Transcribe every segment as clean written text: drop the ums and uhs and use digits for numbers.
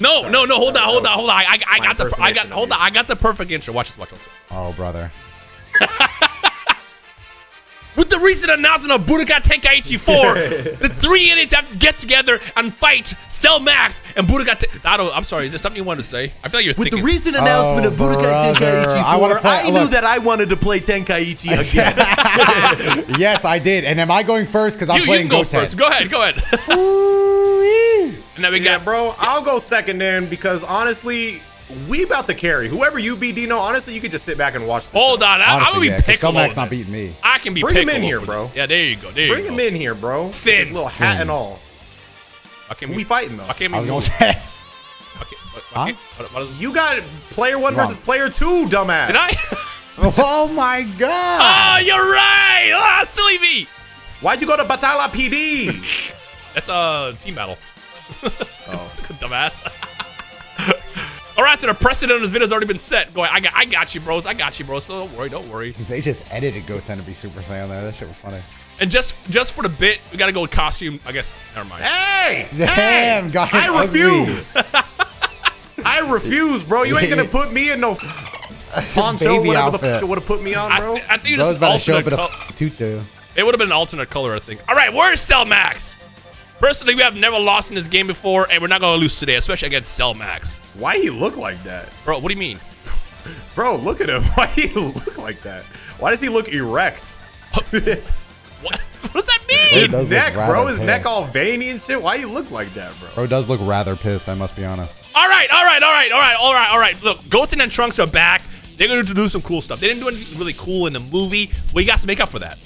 No, hold on. I got the perfect intro. Watch this, watch this. Oh, brother. With the recent announcement of Budokai Tenkaichi 4, the 3 idiots have to get together and fight Cell Max and Budokai Tenkaichi. I'm sorry, is there something you wanted to say? I feel like you're thinking. With the recent announcement of Budokai Tenkaichi 4, I knew that I wanted to play Tenkaichi again. Yes, I did. And am I going first? Because I'm playing Goten. You can go first. Go ahead. And then we got, bro, I'll go second then because honestly, we about to carry. Whoever you be, Dino, honestly, you could just sit back and watch this. Hold on. I'm going to be Piccolo. Cell Max not beating me. I can be Piccolo. Bring him in here, bro. Yeah, there you go. Bring him in here, bro. Thin. His little hat and all. We fighting, though. I can't be going to say. You got player one versus player two, dumbass. Did I? Oh, my God. Oh, you're right. Ah, silly me. Why'd you go to Batala PD? That's a team battle. Oh. Dumbass. All right, so the precedent on this video has already been set. Go ahead. I got you, bros. So don't worry, They just edited Goten to be Super Saiyan there. That shit was funny. And just for the bit, we gotta go with costume. I guess. Never mind. Hey! Damn, God! I refuse. I refuse, bro. You ain't gonna put me in no poncho. Whatever the fuck it would have put me on, bro. I think you just alternate color. It would have been an alternate color, I think. All right, where's Cell Max? Personally, we have never lost in this game before, and we're not gonna lose today, especially against Cell Max. Why he look like that? Bro, what do you mean? Bro, look at him. Why he look like that? Why does he look erect? What does that mean? His neck, bro. His neck all veiny and shit. Why you look like that, bro? Bro does look rather pissed, I must be honest. All right. Look, Goten and Trunks are back. They're gonna do some cool stuff. They didn't do anything really cool in the movie. We got to make up for that.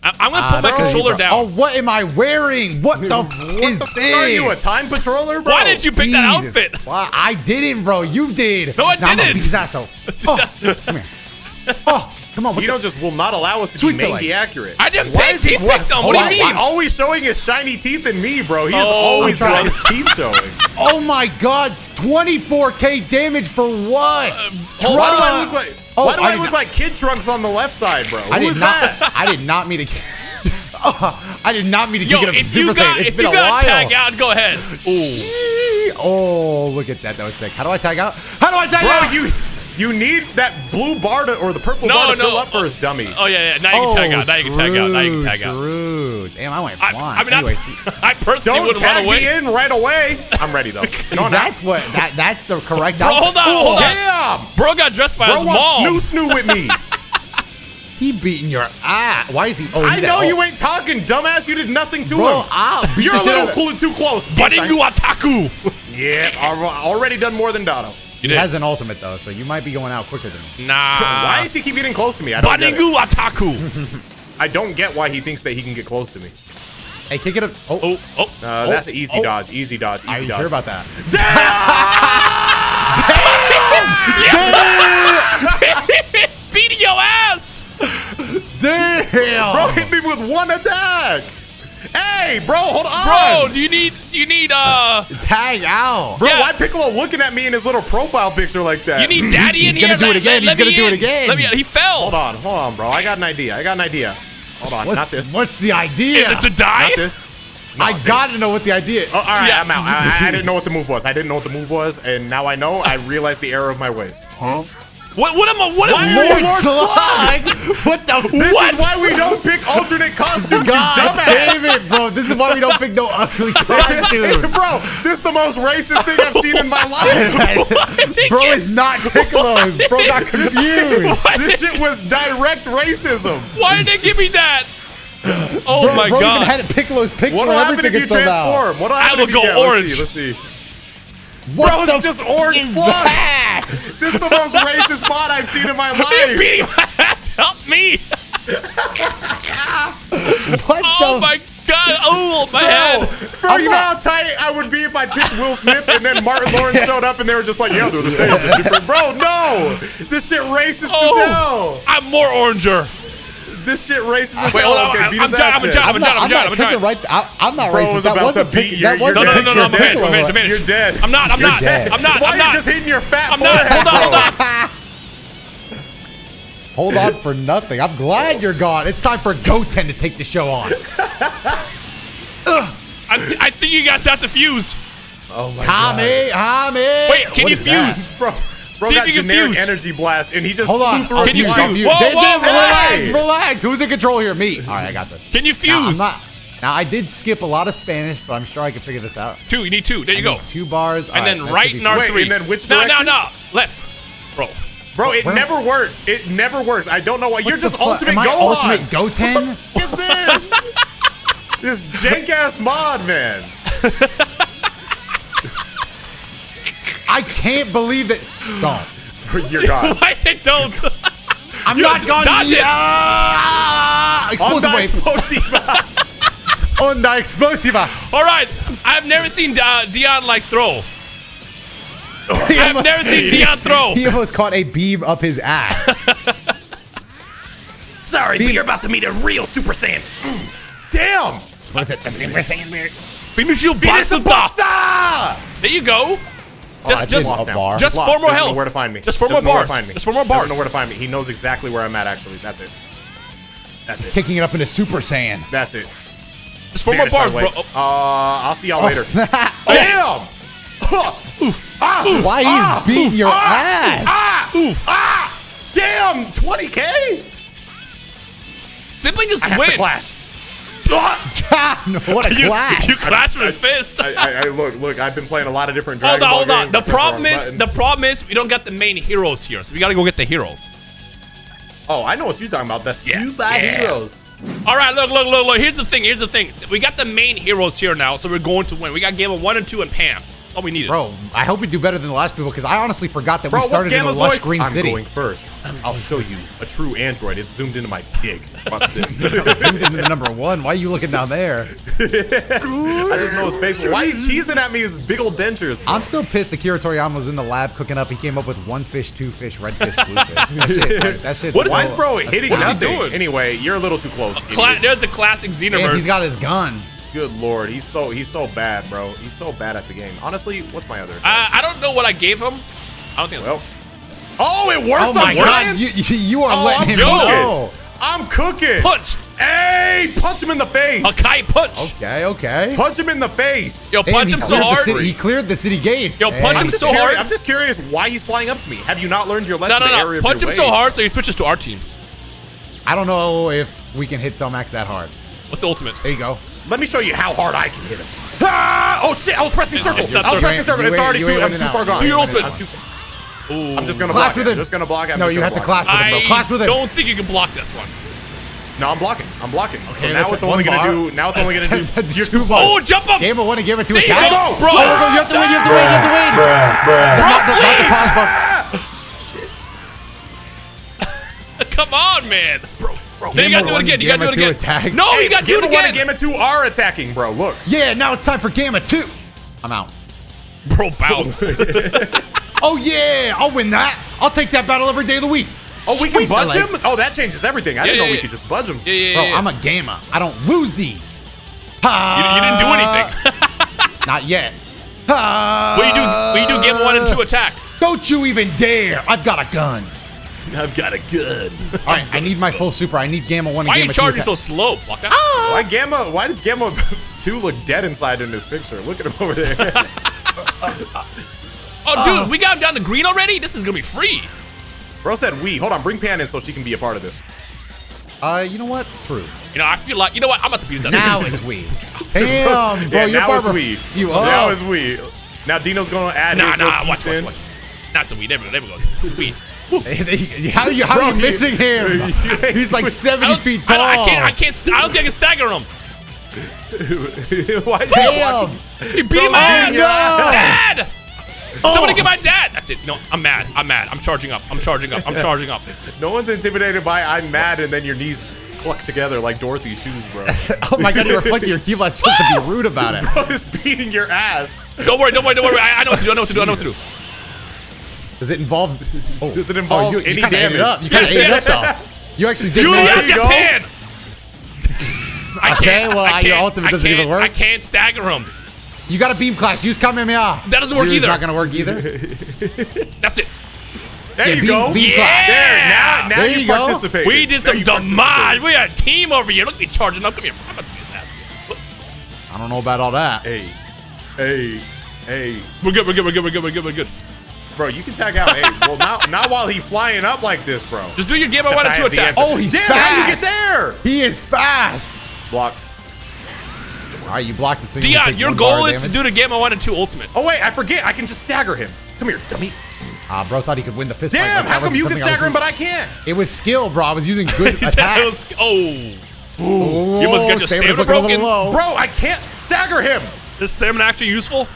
I'm gonna put my controller down. Oh, what am I wearing? What the is this? Are you a time patroller, bro? Why did you pick that outfit? Wow, I didn't, bro. You did. No, I didn't. Disaster. Oh, come here. Oh, come on. Dino just will not allow us to be mangy accurate. I didn't pick. He picked them. What do you mean? Always showing his shiny teeth in me, bro. He has always got his teeth showing. Oh my God, 24K damage for what? Why do I look like? Why do I look like Kid Trunks on the left side, bro? I did not mean to kick it up to Super Saiyan. It's been a while. If you got tag out, go ahead. Ooh. Oh, look at that. That was sick. How do I tag out? Bro, you need that blue bar to, or the purple bar to fill up for his dummy. Oh, yeah. Now you can tag out. Now you can tag out. Damn, I went blind. I personally would run away. Don't tag me in right away. I'm ready, though. That's the correct outfit. Hold on. Damn. Bro got dressed by his mom. Bro wants snoo-snoo with me. He beating your ass. Why is he? Oh, I know you ain't talking, dumbass. You did nothing to him. You're a little too close. Buddy, you otaku. Yeah, already done more than Dotto. He has an ultimate, though, so you might be going out quicker than him. Nah. Why does he keep getting close to me? I don't get it. Otaku. I don't get why he thinks that he can get close to me. Hey, kick it up. That's an easy dodge. Easy dodge. Are you sure about that? Damn! It's beating your ass! Damn! Bro, hit me with one attack! Hey, bro, hold on! Bro, you need tag out. Bro, why Piccolo looking at me in his little profile picture like that? You need daddy in here. He's gonna do it again. He fell. Hold on, bro. I got an idea. Hold on, not this. What's the idea? Is it to die? Not this. I gotta know what the idea is. Oh, all right, I'm out. I didn't know what the move was. And now I know. I realize the error of my ways. Huh? What the fuck? This is why we don't pick alternate costumes, God damn it, bro. This is why we don't pick no ugly costumes. Bro, this is the most racist thing I've seen in my life. Bro, it's not Piccolo. Bro, got confused. This shit was direct racism. Why did they give me that? Oh, my God. Bro even had Piccolo's picture. What will happen if you transform? I will go orange. Let's see. What bro, it's just orange slug. This is the most racist spot I've seen in my life. Beating my ass. Help me. Oh my God. Oh, my head. Bro, you know how tight I would be if I picked Will Smith and then Martin Lawrence showed up and they were just like, yo, they're the same. Bro, no. This shit racist as hell. I'm more oranger. This shit racist as hell. I'm not racist. That wasn't Piccolo. No. I'm finished. You're dead. I'm not. Why are you just hitting your fat forehead? Hold on. Hold on for nothing. I'm glad you're gone. It's time for Goten to take the show on. I think you guys have to fuse. Oh my God. Wait, can you fuse? Bro, that generic energy blast, and he just threw through. Can you fuse? Whoa, relax, relax. Who's in control here? Me. All right, I got this. Can you fuse? Now, I did skip a lot of Spanish, but I'm sure I can figure this out. Two, you need two. There you go. Two bars. And then right in R3. Wait, and then which direction? No. Left. Bro, it never works. It never works. I don't know why. You're just ultimate Gohan. Ultimate Goten? What is this? This jank-ass mod, man. I can't believe that. Gone. You're gone. Why they don't? I'm not gone. Explosive wave. Onda explosiva. All right. I've never seen Dion like throw. I've never seen Dion throw. He almost caught a beam up his ass. Sorry, but you're about to meet a real Super Saiyan. Damn. Was it the Super Saiyan beard? There you go. Just four more health. Where to find me? Just four more bars. Just four more bars. Doesn't know where to find me. He knows exactly where I'm at. Actually, that's it. That's it. Kicking it up into Super Saiyan. That's it. Just four more bars, bro. I'll see y'all later. Damn. Why you beat your ass? Damn, 20K. Simply just win. Clash. What a clash! You clash with his fist. Look. I've been playing a lot of different Dragon Ball games. Hold on. The problem is we don't got the main heroes here, so we gotta go get the heroes. Oh, I know what you're talking about. The super heroes. All right, look. Here's the thing. We got the main heroes here now, so we're going to win. We got Gamma 1 and 2 and Pam. That's all we needed. Bro, I hope we do better than the last people because I honestly forgot that we started in a lush green city. I'm going first. I'll show you a true android. It's zoomed into my dick. Watch this. Zoomed into the number one. Why are you looking down there? I just know his face. Why are you cheesing at me? His big old dentures. Bro. I'm still pissed that Akira Toriyama was in the lab cooking up. He came up with one fish, two fish, red fish, blue fish. That shit's What is this bro hitting nothing? Anyway, you're a little too close. There's a classic Xenoverse. Man, he's got his gun. Good lord, he's so bad, bro. He's so bad at the game. Honestly, what's my other? I don't know what I gave him. I don't think. Oh, it worked. Oh my god, you are letting him go. I'm cooking. Punch. Hey, punch him in the face. Okay, punch. Okay. Punch him in the face. Yo, punch him so hard. He cleared the city gates. Yo, punch him so hard. I'm just curious why he's flying up to me. Have you not learned your lesson? No. Punch him so hard so he switches to our team. I don't know if we can hit Cell Max that hard. What's the ultimate? There you go. Let me show you how hard I can hit him. Ah! Oh shit! I was pressing circle. It's already too. I'm too far gone. I'm just gonna block. I'm just gonna block. No, you have to clash with him. Clash with him. I don't think you can block this one. No, I'm blocking. Okay, so now it's only gonna do. Now it's only gonna do. You're too close. Oh, jump up! Gamma One and Gamma Two. There you go, bro. You have to win. Not the pause button. Shit. Come on, man. Bro. Then you gotta do it again. Attack. No, hey, you gotta do it again. Gamma 1 and Gamma 2 are attacking, bro. Look. Yeah, now it's time for Gamma 2. I'm out. Bro, bounce. Oh, yeah. I'll win that. I'll take that battle every day of the week. Oh, we can budge him? Oh, that changes everything. I didn't know we could just budge him. Yeah, bro, I'm a Gamma. I don't lose these. You didn't do anything. Not yet. Will you do Gamma 1 and 2 attack? Don't you even dare. I've got a gun. All right, I need my full super. I need Gamma 1 and Gamma 2. Why are you charging so slow? Why does Gamma 2 look dead inside in this picture? Look at him over there. Dude, we got him down to green already? This is going to be free. Bro said we. Hold on, bring Pan in so she can be a part of this. You know what? True. You know, I feel like, you know what? I'm about to be this. Now it's we. Damn, bro, you're Barbara. Now it's we. Now Dino's going to add his watch. Not so we. There we go. We. How are you missing him? He's like 70 feet tall. I don't think I can stagger him. Why is he beating my ass? Dad! Oh. Somebody get my dad! That's it. No, I'm mad. I'm charging up. No one's intimidated by I'm mad and then your knees cluck together like Dorothy's shoes, bro. Oh my god, you're reflecting your key last chance to be rude about it. Bro is beating your ass. Don't worry. I know what to do. Does it involve? Oh. Does it involve any damage? You kind of ate it up. You actually did. Pan. I can't. Your ultimate doesn't even work. I can't stagger him. You got a beam clash. Use Kamehameha. That doesn't work either. It's not gonna work either. That's it. There you go. Beam clash. There. Now you participate. We did some damage. We are a team over here. Look at me charging up. Come here. I'm about to be his ass. I don't know about all that. Hey. Hey. We're good. Bro, you can tag out A. Well, not while he's flying up like this, bro. Just do your Gamma One and Two attack. Oh, he's fast. How do you get there? He is fast. Block. All right, you blocked it. So Dion, your goal is to do the Gamma One and Two ultimate. Oh, wait, I forget. I can just stagger him. Come here, dummy. Bro thought he could win the fist fight. Damn, how come you can stagger him, but I can't? It was skill, bro. I was using good attacks. Oh. You must get your stamina broken. Bro, I can't stagger him. Is stamina actually useful?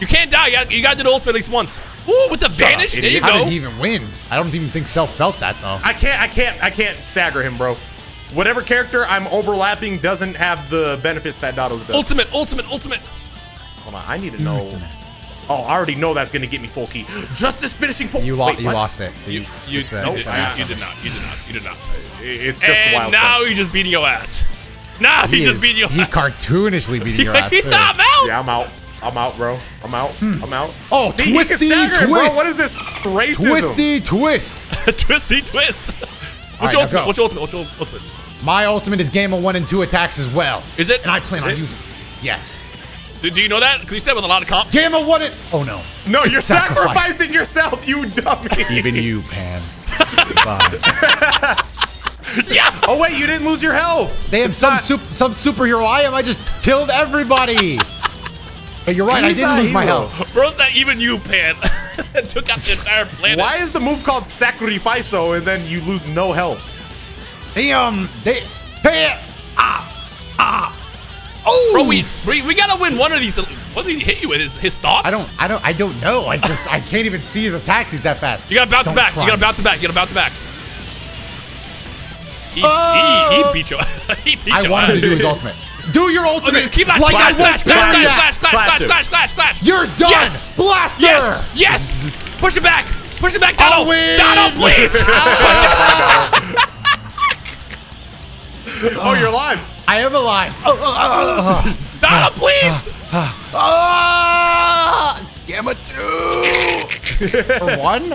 You can't die. You got to do the ultimate at least once. Ooh, with the vanish. There you go. How did he even win? I don't even think Cell felt that though. I can't stagger him, bro. Whatever character I'm overlapping doesn't have the benefits that Dotto's does. Ultimate. Hold on, I need to know. Oh, I already know that's gonna get me full key. Justice finishing. You lost it. You did not. It's just wild. And now you're just beating your ass. Now he just beat your ass. He cartoonishly beating your ass. He's not out. Yeah, I'm out. I'm out, bro. Oh, see, twisty twist. Him, bro. What is this racism? Twisty twist. Twisty twist. What's your ultimate? My ultimate is Gamma One and Two attacks as well. Is it? And I plan on using it. Yes. Do you know that? Because you said with a lot of comp. Gamma One and... Oh, no. No, it's you're sacrificing yourself, you dummy. Even you, Pam. Yeah. Oh, wait, you didn't lose your health. They have some superhero item. I just killed everybody. But you're right, I didn't lose my health. Bro's not even you, Pan. Took out the entire planet. Why is the move called Sacrificio and then you lose no health? Oh, bro, we gotta win one of these. What did he hit you with? His thoughts? I don't know. I can't even see his attacks. He's that fast. You gotta bounce it back. You gotta bounce it back. He beat you. I wanted to do his ultimate. Do your ultimate. Okay, keep that. Like flash. You're done. Yes. Blaster. Yes. Push it back. Push it back. Dotto. Dotto, please. Push it back. Oh, you're alive. I am alive. Dotto, please. Gamma Two. For one?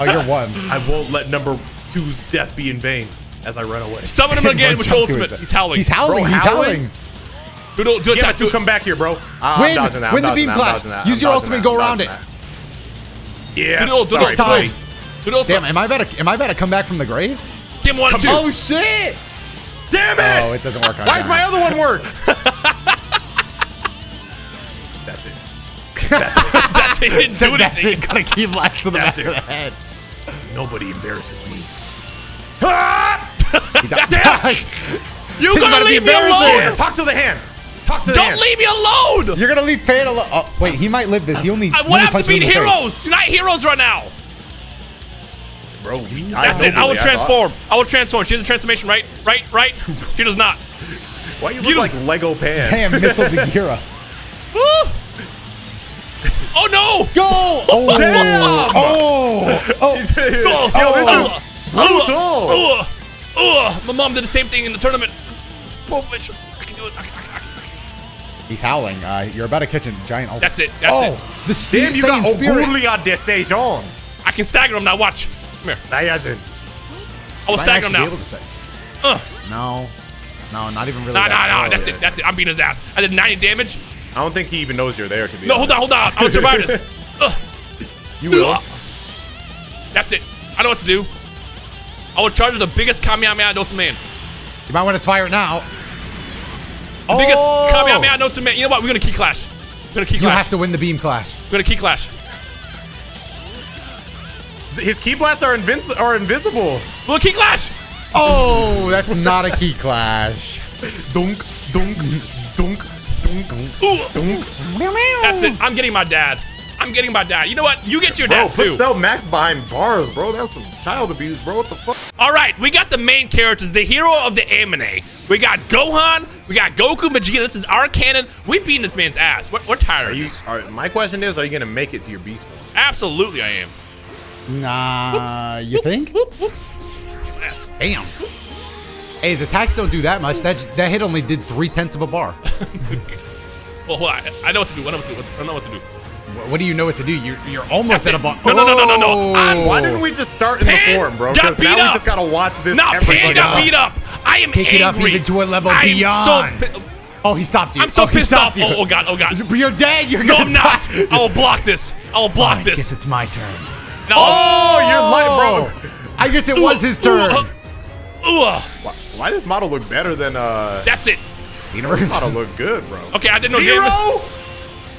Oh, you're one. I won't let number two's death be in vain. As I run away. Summon him again with ultimate. He's howling. Do Gamma Two, come back here, bro. I'm dodging that. Win the beam clash. Use your ultimate and go around it. Yeah. Sorry. Damn, am I about to come back from the grave? Gamma One, Two. Oh, shit. Damn it. Oh, it doesn't work. Why does my other one work? That's it. That's it. Didn't do anything. Gotta keep last to the back of the head. Nobody embarrasses me. You gotta leave me alone! Talk to the hand. Don't leave me alone! You're gonna leave Pan alone. Oh, wait, he might live this. He only. I would have to beat heroes. You're not heroes right now. Bro, that's it. I will transform. I will transform. She has a transformation, right? Right? She does not. Why you look like Lego Pan? Damn, missile the Gira. Oh no! Go! Oh! Damn. Oh! My mom did the same thing in the tournament. Oh, bitch. I can do it. I can. He's howling. You're about to catch a giant ult. That's it. The Saiyan you got spirit. I can stagger him now. Watch. Come here. Saiyajin. I will stagger him now. No, not even really. No. That's it. I'm beating his ass. I did 90 damage. I don't think he even knows you're there, to be honest. Hold on. I will survive this. You will. That's it. I know what to do. I will charge the biggest Kamehameha known to man. You might want to fire it now. The biggest Kamehameha known to man. You know what? We're going to key clash. You have to win the beam clash. We're going to key clash. His key blasts are invisible. We'll key clash. Oh, that's not a key clash. Dunk. That's it. I'm getting my dad. You know what? You get your dad's too. Put Cell Max behind bars, bro. That's some child abuse, bro. What the fuck? All right, we got the main characters, the hero of the anime. We got Gohan. We got Goku, Vegeta. This is our canon. We're beating this man's ass. We're tired of you. All right, my question is, are you gonna make it to your beast form? Absolutely, I am. Nah, you think? Yes. Damn. Hey, his attacks don't do that much. That hit only did 3/10 of a bar. Well, hold on. I know what to do. I know what to do. What do you know what to do? You're almost at a ball. No. Why didn't we just start in the form, bro? Because now we just gotta watch this. No, Pan got beat up. I am angry. Take it up even to a level beyond. Oh, he stopped you. I'm so pissed off. Oh, oh, God. Oh, God. You're dead. You're gonna die. I will block this. I will block this. I guess it's my turn. No. Oh, you're light, bro. I guess it was his turn. Why does model look better than... That's it. Universe. Model look good, bro. Okay, I didn't know... Zero?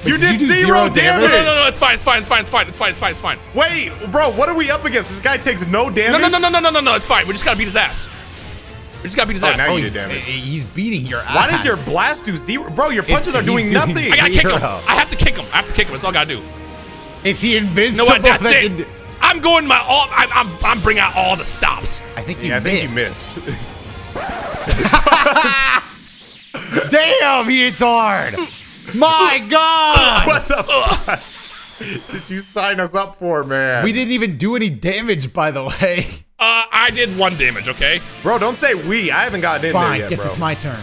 You did zero damage. No, no, no, it's fine. It's fine. It's fine. It's fine. It's fine. It's fine. It's fine. Wait, bro, what are we up against? This guy takes no damage. No, no, no, no, no, no, no. It's fine. We just gotta beat his ass. We just gotta beat his ass. Now you did damage. He's beating your ass. Why did your blast do zero, bro? Your punches are doing nothing. I gotta kick him. I have to kick him. I have to kick him. That's all I gotta do. Is he invincible? No, that's it. I'm going my all. I'm bringing out all the stops. I think you missed. I think you missed. Damn, you retard. My God! What the fuck did you sign us up for, man? We didn't even do any damage, by the way. I did one damage, okay? Bro, don't say we. I haven't gotten in there yet, bro. Fine, guess it's my turn.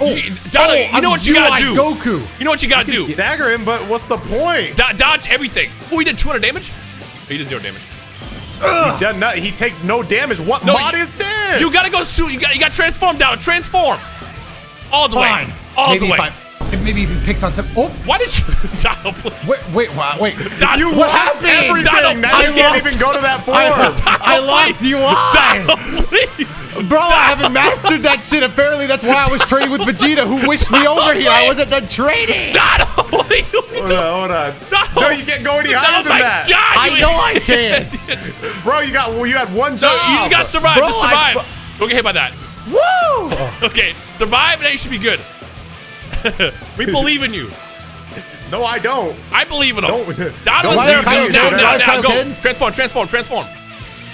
Oh, Donna, you know what you gotta do. Goku. You know what you gotta do. Stagger him, but what's the point? Dodge everything. Oh, he did 200 damage? He did zero damage. He done nothing. He takes no damage. What mod is this? You gotta go suit. You gotta transform, Donna. Transform. All the way. All the way. Maybe if he picks on some. Oh, why did you? Donald, please. Wait. Donald, you lost everything. Donald, now you can't even go to that form. I lost you. Why? Bro, I haven't mastered that shit. Apparently, that's why I was training with Vegeta, who wished me over here. I wasn't done training. Donald, what are you doing? Hold on. Donald, no, you can't go any higher than that. God, I know I can. Bro, you had one job. No, you just got to survive. Bro, just survive. Don't get hit by that. Woo! Okay, survive and that should be good. We believe in you. No, I don't. I believe in him. Donald's there. Now, go. Transform.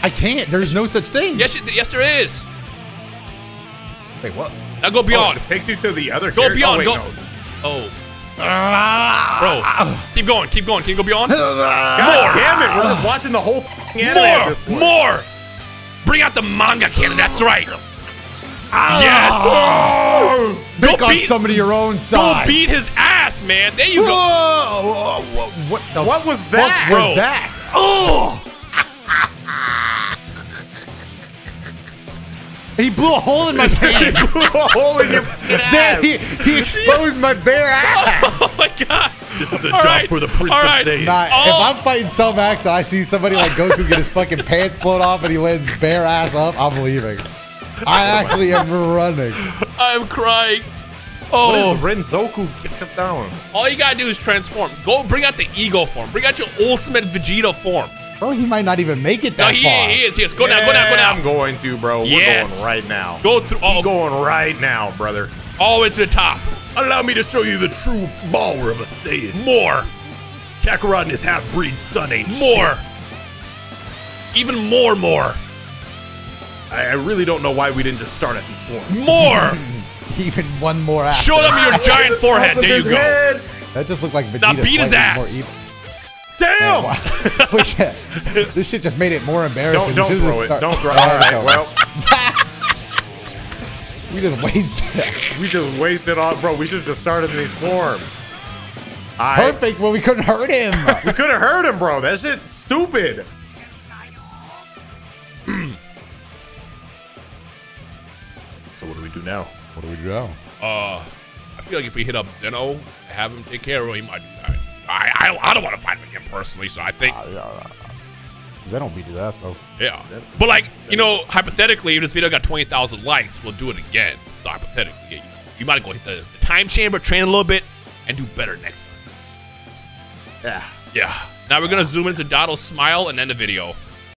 I can't. There's no such thing. Yes, there is. Wait, what? Now go beyond. It takes you to the other. Go beyond. Bro, keep going. Can you go beyond? God damn it! We're just watching the whole anime at this point. More. Bring out the manga cannon. That's right. Yes! Oh. Pick on somebody your own size. Go beat his ass, man. There you go. What was that? What was that? Oh! He blew a hole in my pants. He blew a hole in your ass. He exposed my bare ass. Oh my God. This is a job for the Prince of Sage. Nah, if I'm fighting Cell Max and I see somebody like Goku get his fucking pants blown off and he lands bare ass up, I'm leaving. I actually am running. I'm crying. Oh, Renzoku, get down. All you gotta do is transform. Go bring out the ego form. Bring out your ultimate Vegeta form. Bro, he might not even make it that far. He is. Go now. I'm going to, bro. Yes. We're going right now. Go through. We're going right now, brother. All the way to the top. Allow me to show you the true power of a Saiyan. More. Kakarot and his half-breed son ain't more. Shit. Even more. I really don't know why we didn't just start at this form. More! Even one more ass. Show them your giant forehead. There you go. Head. That just looked like Vegeta. Now beat his ass. Damn! This shit just made it more embarrassing. Don't throw it. Don't throw it. All right, well. We just wasted it. We just wasted all. Bro, we should have just started in these forms. Perfect. Well, we couldn't hurt him. We could have hurt him, bro. That shit's stupid. So what do we do now? I feel like if we hit up Zeno, have him take care of him. I don't want to fight him again personally, so I think Zeno beat his ass though. Yeah, but like you know, hypothetically, if this video got 20,000 likes, we'll do it again. So hypothetically, yeah, you might go hit the time chamber, train a little bit, and do better next time. Yeah. Now we're gonna zoom into Donald's smile and end the video.